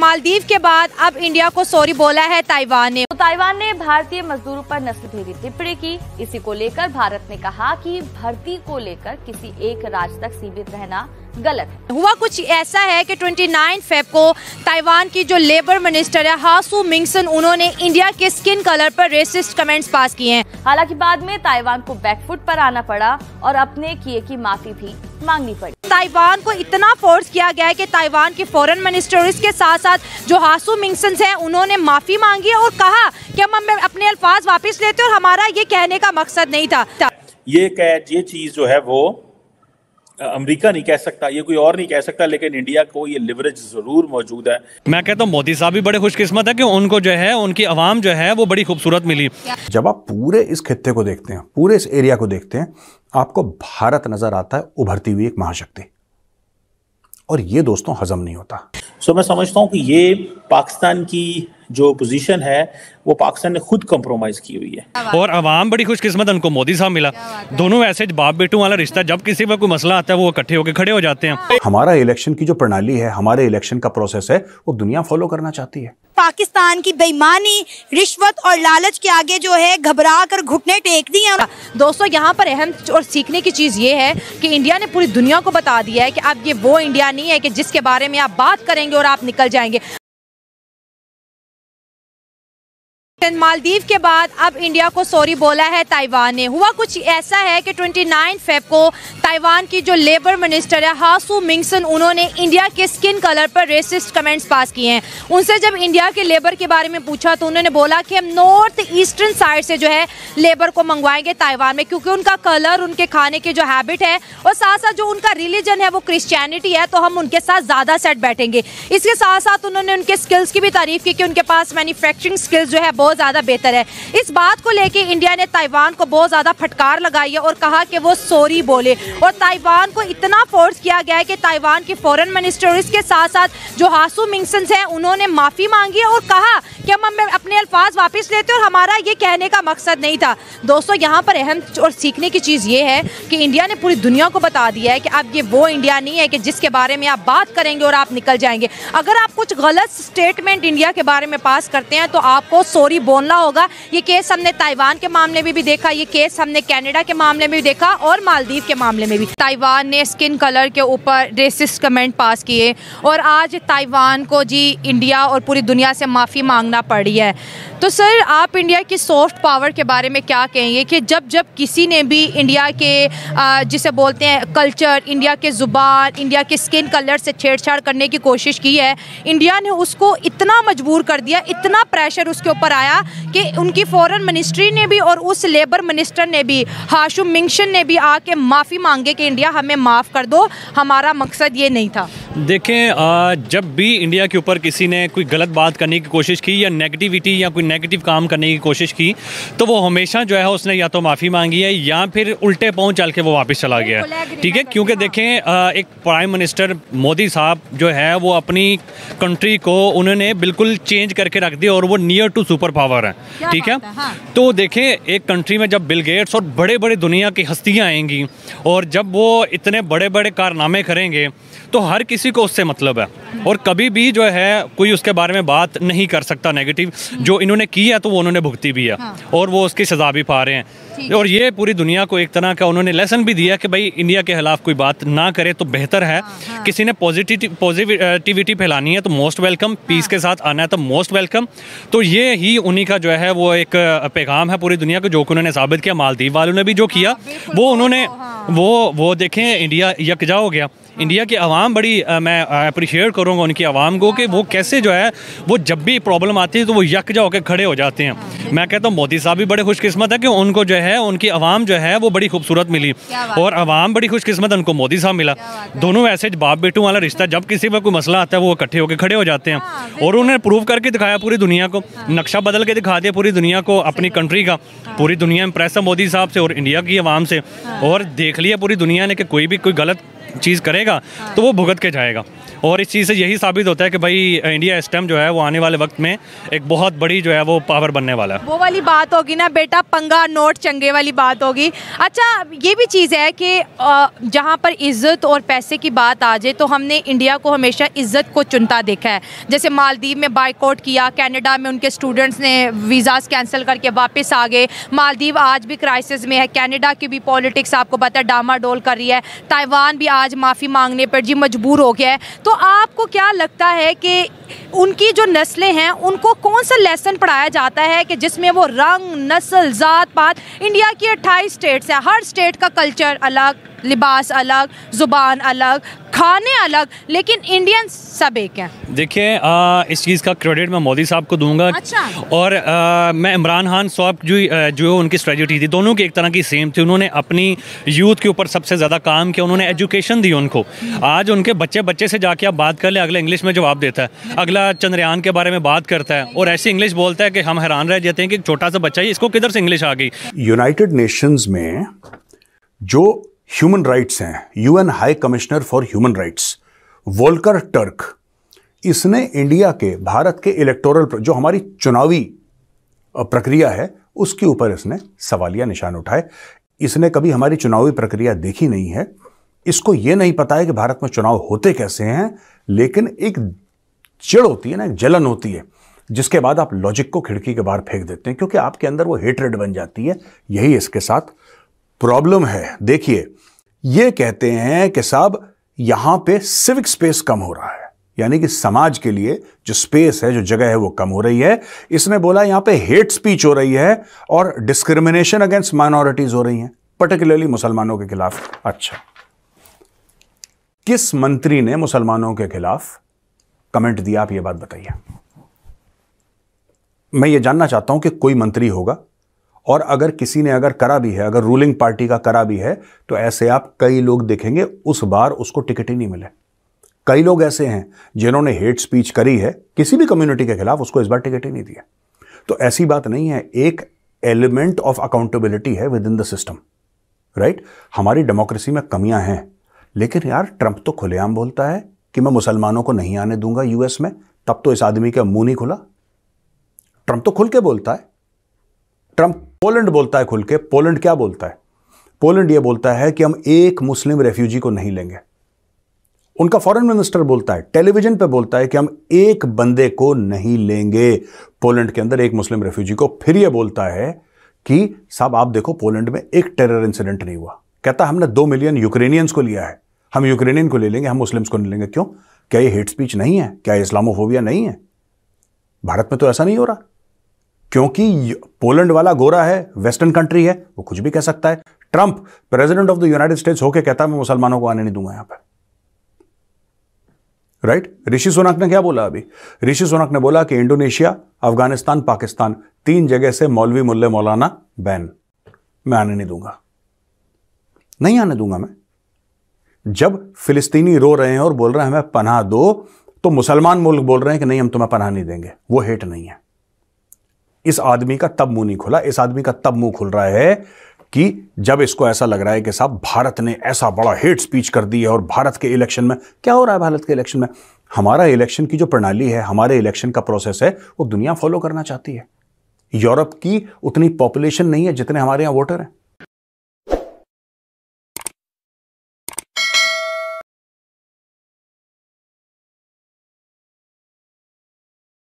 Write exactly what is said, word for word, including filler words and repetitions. मालदीव के बाद अब इंडिया को सॉरी बोला है ताइवान ने। तो ताइवान ने भारतीय मजदूरों पर नस्ल भेदी टिप्पणी की। इसी को लेकर भारत ने कहा कि भर्ती को लेकर किसी एक राज्य तक सीमित रहना गलत है। हुआ कुछ ऐसा है कि उनतीस फरवरी को ताइवान की जो लेबर मिनिस्टर है हासू मिंगसन, उन्होंने इंडिया के स्किन कलर पर रेसिस्ट कमेंट्स पास किए हैं। हालांकि बाद में ताइवान को बैकफुट पर आना पड़ा और अपने किए की माफी भी मांगनी पड़ी। ताइवान को इतना फोर्स किया गया है कि ताइवान के फॉरेन मिनिस्टर के साथ साथ जो हासू मिंगसन है उन्होंने माफी मांगी और कहा कि हम अपने अल्फाज वापस लेते और हमारा ये कहने का मकसद नहीं था। ये ये चीज जो है वो अमेरिका नहीं कह सकता, ये कोई और नहीं कह सकता, लेकिन इंडिया को ये लिवरेज जरूर मौजूद है। मैं कहता हूँ मोदी साहब भी बड़े खुशकिस्मत है कि उनको जो है उनकी आवाम जो है वो बड़ी खूबसूरत मिली। जब आप पूरे इस खित्ते को देखते हैं, पूरे इस एरिया को देखते हैं, आपको भारत नजर आता है उभरती हुई एक महाशक्ति, और ये दोस्तों हजम नहीं होता। सो मैं समझता हूँ कि ये पाकिस्तान की जो पोजीशन है वो पाकिस्तान ने खुद कंप्रोमाइज की हुई है, और आवाम बड़ी खुशकिस्मत, उनको मोदी साहब मिला। दोनों ऐसे बाप बेटू वाला रिश्ता, जब किसी पर कोई मसला आता है वो इकट्ठे होकर खड़े हो जाते हैं। हमारा इलेक्शन की जो प्रणाली है, हमारे इलेक्शन का प्रोसेस है, वो दुनिया फॉलो करना चाहती है। पाकिस्तान की बेईमानी, रिश्वत और लालच के आगे जो है घबरा कर घुटने टेक दी हैं। दोस्तों यहाँ पर अहम और सीखने की चीज़ ये है कि इंडिया ने पूरी दुनिया को बता दिया है कि अब ये वो इंडिया नहीं है कि जिसके बारे में आप बात करेंगे और आप निकल जाएंगे। मालदीव के बाद अब इंडिया को सॉरी बोला है ताइवान ने। हुआ कुछ ऐसा है कि उनतीस फरवरी को ताइवान की जो लेबर मिनिस्टर है हासू मिंगसन, उन्होंने इंडिया के स्किन कलर पर रेसिस्ट कमेंट्स पास किए हैं। उनसे जब इंडिया के लेबर के बारे में पूछा तो उन्होंने बोला कि हम नॉर्थ ईस्टर्न साइड से जो है लेबर को मंगवाएंगे ताइवान में, क्योंकि उनका कलर, उनके खाने की जो हैबिट है और साथ साथ जो उनका रिलीजन है वो क्रिश्चियनिटी है, तो हम उनके साथ ज़्यादा सेट बैठेंगे। इसके साथ साथ उन्होंने उनके स्किल्स की भी तारीफ की कि उनके पास मैन्युफैक्चरिंग स्किल्स जो है बहुत ज़्यादा बेहतर है। इस बात को लेकर इंडिया ने ताइवान को बहुत ज़्यादा फटकार लगाई है और कहा कि वो सॉरी बोले, और ताइवान को इतना फोर्स किया गया है कि ताइवान के फॉरेन मिनिस्टर के साथ साथ जो हासू मिंगसन है उन्होंने माफ़ी मांगी और कहा कि हम अपने अल्फाज वापस लेते और हमारा ये कहने का मकसद नहीं था। दोस्तों यहाँ पर अहम और सीखने की चीज़ ये है कि इंडिया ने पूरी दुनिया को बता दिया है कि अब ये वो इंडिया नहीं है कि जिसके बारे में आप बात करेंगे और आप निकल जाएंगे। अगर आप कुछ गलत स्टेटमेंट इंडिया के बारे में पास करते हैं तो आपको सॉरी बोलना होगा। ये केस हमने ताइवान के मामले में भी देखा, ये केस हमने कनाडा के मामले में भी देखा और मालदीव के मामले में भी। ताइवान ने स्किन कलर के ऊपर रेसिस्ट कमेंट पास किए और आज ताइवान को जी इंडिया और पूरी दुनिया से माफ़ी मांगना पड़ी है। तो सर, आप इंडिया की सॉफ्ट पावर के बारे में क्या कहेंगे कि जब जब किसी ने भी इंडिया के जिसे बोलते हैं कल्चर, इंडिया के ज़ुबान, इंडिया के स्किन कलर से छेड़छाड़ करने की कोशिश की है, इंडिया ने उसको इतना मजबूर कर दिया, इतना प्रेशर उसके ऊपर आया कि उनकी फॉरेन मिनिस्ट्री ने भी और उस लेबर मिनिस्टर ने भी, हासू मिंगसन ने भी आके माफ़ी मांगे कि इंडिया हमें माफ़ कर दो, हमारा मकसद ये नहीं था। देखें, जब भी इंडिया के ऊपर किसी ने कोई गलत बात करने की कोशिश की या नेगेटिविटी या कोई नेगेटिव काम करने की कोशिश की, तो वो हमेशा जो है उसने या तो माफ़ी मांगी है या फिर उल्टे पाँव चल के वो वापस चला गया। ठीक है, क्योंकि देखें एक प्राइम मिनिस्टर मोदी साहब जो है वो अपनी कंट्री को उन्होंने बिल्कुल चेंज करके रख दिया और वो नियर टू सुपर पावर है। ठीक है, हाँ। तो देखें, एक कंट्री में जब बिल गेट्स और बड़े बड़े दुनिया की हस्तियाँ आएंगी और जब वो इतने बड़े बड़े कारनामे करेंगे तो हर किसी को उससे मतलब है, और कभी भी जो है कोई उसके बारे में बात नहीं कर सकता नेगेटिव। जो इन्होंने की है तो वो उन्होंने भुगती भी है, हाँ। और वो उसकी सजा भी पा रहे हैं, और ये पूरी दुनिया को एक तरह का उन्होंने लेसन भी दिया कि भाई इंडिया के खिलाफ कोई बात ना करे तो बेहतर है। हाँ। किसी ने पॉजिटिव पॉजिटिविटी फैलानी है तो मोस्ट वेलकम, पीस के साथ आना है तो मोस्ट वेलकम। तो ये ही उन्हीं का जो है वो एक पैगाम है पूरी दुनिया को, जो कि उन्होंने साबित किया। मालदीव वालों ने भी जो किया वो उन्होंने वो वो देखें इंडिया यकजा हो गया। इंडिया की आवाम बड़ी आ, मैं अप्रिशिएट करूँगा उनकी आवाम को कि वो कैसे जो है वो जब भी प्रॉब्लम आती है तो वो यकजा होकर खड़े हो जाते हैं। मैं कहता हूँ मोदी साहब भी बड़े खुशकिस्मत है कि उनको जो है उनकी आवाम जो है वो बड़ी खूबसूरत मिली, और आवाम बड़ी खुशकिस्मत, उनको मोदी साहब मिला। दोनों ऐसे बाप बेटू वाला रिश्ता, जब किसी पर कोई मसला आता है वो इकट्ठे होकर खड़े हो जाते हैं, और उन्होंने प्रूव करके दिखाया पूरी दुनिया को, नक्शा बदल के दिखा दिया पूरी दुनिया को अपनी कंट्री का। पूरी दुनिया इंप्रेस है मोदी साहब से और इंडिया की आवाम से, और देख लिया पूरी दुनिया ने कि कोई भी कोई गलत चीज़ करेगा तो वो भुगत के जाएगा। और इस चीज़ से यही साबित होता है कि भाई इंडिया इस टाइम जो है वो आने वाले वक्त में एक बहुत बड़ी जो है वो पावर बनने वाला है। वो वाली बात होगी ना बेटा, पंगा नोट चंगे वाली बात होगी। अच्छा, ये भी चीज़ है कि जहाँ पर इज़्ज़त और पैसे की बात आ जाए तो हमने इंडिया को हमेशा इज़्ज़त को चुनता देखा है। जैसे मालदीव में बाइकॉट किया, कैनेडा में उनके स्टूडेंट्स ने वीज़ाज़ कैंसिल करके वापस आ गए। मालदीव आज भी क्राइसिस में है, कैनेडा की भी पॉलिटिक्स आपको पता है डामाडोल कर रही है। ताइवान भी आज माफ़ी मांगने पर जी मजबूर हो गया है। तो आपको क्या लगता है कि उनकी जो नस्लें हैं उनको कौन सा लेसन पढ़ाया जाता है कि जिसमें वो रंग, नस्ल, जात पात, इंडिया की अट्ठाईस स्टेट्स हैं, हर स्टेट का कल्चर अलग, लिबास अलग, ज़ुबान अलग, खाने अलग, लेकिन इंडियन सब एक है। देखिए, इस चीज़ का क्रेडिट मैं मोदी साहब को दूंगा। अच्छा। और आ, मैं इमरान खान साहब जो जो उनकी स्ट्रेटजी थी दोनों की एक तरह की सेम थी। उन्होंने अपनी यूथ के ऊपर सबसे ज़्यादा काम किया, उन्होंने एजुकेशन दी उनको। आज उनके बच्चे बच्चे से जाके आप बात कर ले, अगला इंग्लिश में जवाब देता है, अगला चंद्रयान के बारे में बात करता है और ऐसी इंग्लिश बोलता है कि हम हैरान रह जाते हैं कि छोटा सा बच्चा ही इसको किधर से इंग्लिश आ गई। यूनाइटेड नेशंस में जो ह्यूमन राइट्स हैं, UN high commissioner for human rights Volker Turk, इसने इंडिया के, भारत के इलेक्टोरल जो हमारी चुनावी प्रक्रिया है उसके ऊपर इसने सवालिया निशान उठाए। इसने कभी हमारी चुनावी प्रक्रिया देखी नहीं है, इसको ये नहीं पता है कि भारत में चुनाव होते कैसे हैं, लेकिन एक चिड़ होती है ना, एक जलन होती है, जिसके बाद आप लॉजिक को खिड़की के बाहर फेंक देते हैं क्योंकि आपके अंदर वो हेट्रेड बन जाती है। यही इसके साथ प्रॉब्लम है। देखिए, ये कहते हैं कि साहब यहाँ पे सिविक स्पेस कम हो रहा है, यानी कि समाज के लिए जो स्पेस है, जो जगह है, वो कम हो रही है। इसने बोला यहाँ पे हेट स्पीच हो रही है और डिस्क्रिमिनेशन अगेंस्ट माइनॉरिटीज हो रही हैं, पर्टिकुलरली मुसलमानों के खिलाफ। अच्छा, किस मंत्री ने मुसलमानों के खिलाफ कमेंट दिया? आप ये बात बताइए। मैं ये जानना चाहता हूं कि कोई मंत्री होगा, और अगर किसी ने अगर करा भी है, अगर रूलिंग पार्टी का करा भी है, तो ऐसे आप कई लोग देखेंगे उस बार उसको टिकट ही नहीं मिले। कई लोग ऐसे हैं जिन्होंने हेट स्पीच करी है किसी भी कम्युनिटी के खिलाफ, उसको इस बार टिकट ही नहीं दिया। तो ऐसी बात नहीं है, एक एलिमेंट ऑफ अकाउंटेबिलिटी है within the system, right. हमारी डेमोक्रेसी में कमियां हैं, लेकिन यार ट्रंप तो खुलेआम बोलता है कि मैं मुसलमानों को नहीं आने दूंगा यूएस में, तब तो इस आदमी का मुंह नहीं खुला। ट्रंप तो खुल के बोलता है। ट्रंप पोलैंड बोलता है खुल के। पोलैंड क्या बोलता है? पोलैंड यह बोलता है कि हम एक मुस्लिम रेफ्यूजी को नहीं लेंगे। उनका फॉरेन मिनिस्टर बोलता है, टेलीविजन पे बोलता है कि हम एक बंदे को नहीं लेंगे पोलैंड के अंदर, एक मुस्लिम रेफ्यूजी को। फिर यह बोलता है कि साहब आप देखो पोलैंड में एक टेरर इंसिडेंट नहीं हुआ। कहता है हमने दो मिलियन यूक्रेनियंस को लिया है, हम यूक्रेनियन को ले लेंगे, हम मुस्लिम्स को नहीं लेंगे। क्यों? क्या ये हेट स्पीच नहीं है? क्या इस्लामोफोबिया नहीं है? भारत में तो ऐसा नहीं हो रहा, क्योंकि पोलैंड वाला गोरा है, वेस्टर्न कंट्री है, वो कुछ भी कह सकता है। Trump president of the United States होकर कहता है मैं मुसलमानों को आने नहीं दूंगा यहां पर, राइट। ऋषि सुनक ने क्या बोला अभी? ऋषि सुनक ने बोला कि इंडोनेशिया, अफगानिस्तान, पाकिस्तान, तीन जगह से मौलवी, मुल्ले, मौलाना बैन, मैं आने नहीं दूंगा, नहीं आने दूंगा मैं। जब फिलिस्तीनी रो रहे हैं और बोल रहे हैं हमें पनाह दो, तो मुसलमान मुल्क बोल रहे हैं कि नहीं हम तुम्हें पनाह नहीं देंगे। वो हेट नहीं है। इस आदमी का तब मुंह नहीं खुला। इस आदमी का तब मुंह खुल रहा है कि जब इसको ऐसा लग रहा है कि साहब भारत ने ऐसा बड़ा हेट स्पीच कर दी है। और भारत के इलेक्शन में क्या हो रहा है? भारत के इलेक्शन में, हमारा इलेक्शन की जो प्रणाली है, हमारे इलेक्शन का प्रोसेस है, वो दुनिया फॉलो करना चाहती है। यूरोप की उतनी पॉपुलेशन नहीं है जितने हमारे यहाँ वोटर हैं।